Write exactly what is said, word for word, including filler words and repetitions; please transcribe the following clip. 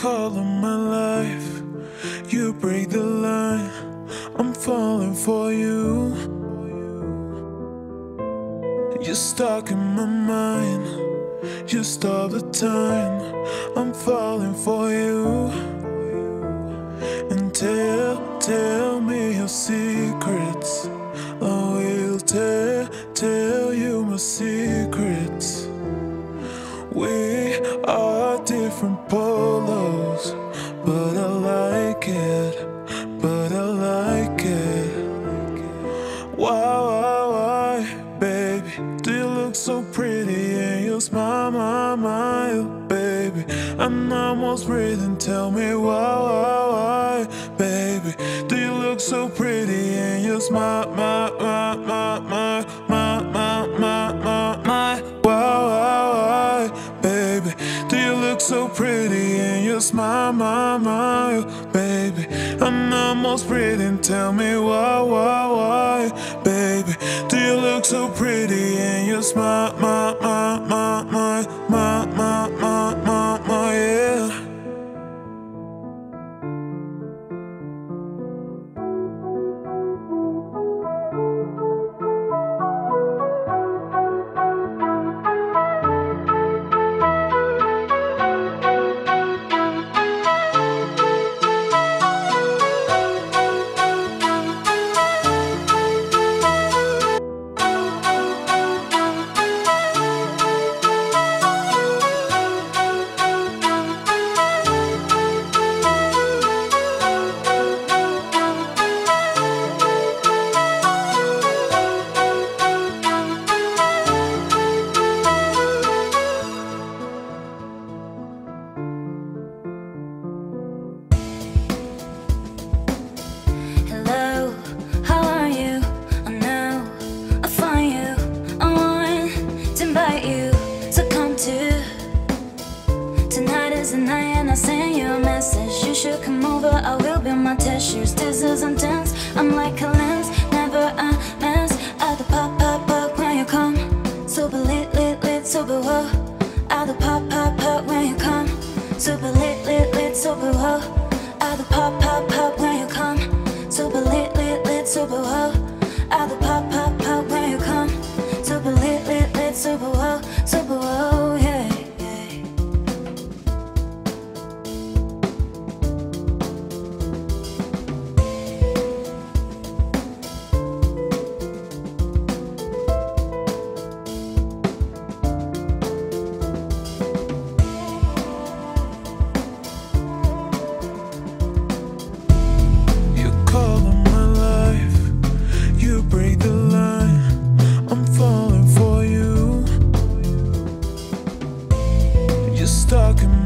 call of my life. You break the line, I'm falling for you. You're stuck in my mind, just all the time. I'm falling for you. And tell, tell me your secrets. I will tell, tell you my secrets. We are different polos, but I like it, but I like it. Why, why, why, baby, do you look so pretty and you smile, my, my, baby. I'm almost breathing, tell me why, why, why, baby. Do you look so pretty and you smile, my, my, my, my, my, my, my, my, my, why, why, why. Baby, do you look so pretty and you smile, my, my, baby. I'm almost breathing, tell me why, why, why, baby. Do you look so pretty and you smile, my, my, my, my, my, my, my, my, my, yeah. Stuck in